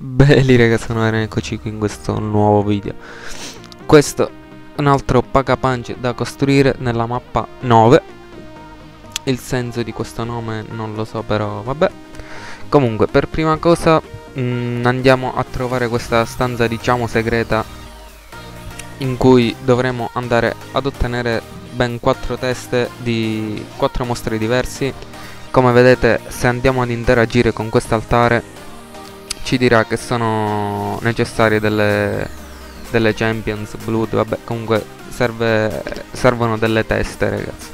Belli ragazzi, eccoci qui in questo nuovo video. Questo è un altro pacapance da costruire nella mappa 9. Il senso di questo nome non lo so, però vabbè. Comunque, per prima cosa andiamo a trovare questa stanza, diciamo, segreta, in cui dovremo andare ad ottenere ben 4 teste di 4 mostri diversi. Come vedete, se andiamo ad interagire con quest'altare ci dirà che sono necessarie delle champions blood, vabbè, comunque servono delle teste, ragazzi.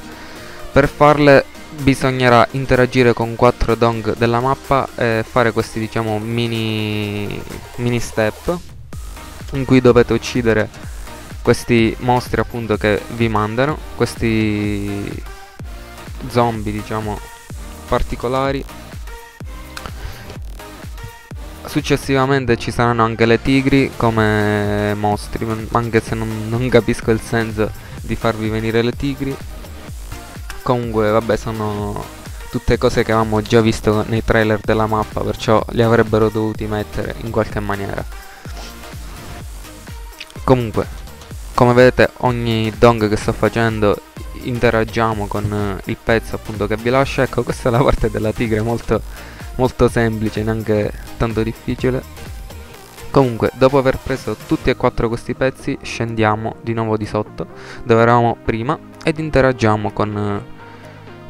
Per farle bisognerà interagire con 4 dong della mappa e fare questi, diciamo, mini step in cui dovete uccidere questi mostri, appunto, che vi mandano, questi zombie, diciamo, particolari. Successivamente ci saranno anche le tigri come mostri, anche se non capisco il senso di farvi venire le tigri. Comunque vabbè, sono tutte cose che avevamo già visto nei trailer della mappa, perciò li avrebbero dovuti mettere in qualche maniera. Comunque, come vedete, ogni dong che sto facendo interagiamo con il pezzo, appunto, che vi lascia. Ecco, questa è la parte della tigre, molto semplice, neanche tanto difficile. Comunque, dopo aver preso tutti e 4 questi pezzi, scendiamo di nuovo di sotto dove eravamo prima ed interagiamo con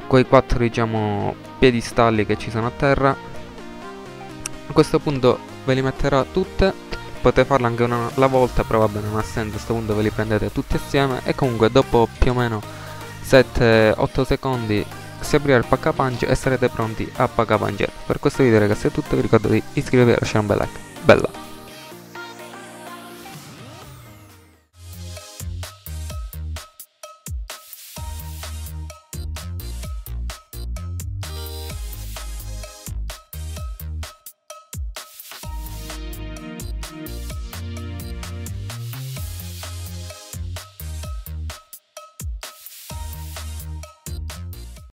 quei 4, diciamo, piedistalli che ci sono a terra. A questo punto ve li metterà tutte, potete farlo anche una alla volta, però vabbè, non ha senso, a questo punto ve li prendete tutti assieme. E comunque dopo più o meno 7-8 secondi si aprirà il paccapunch e sarete pronti a paccapunchare. Per questo video, ragazzi, è tutto. Vi ricordo di iscrivervi e lasciare un bel like. Bella!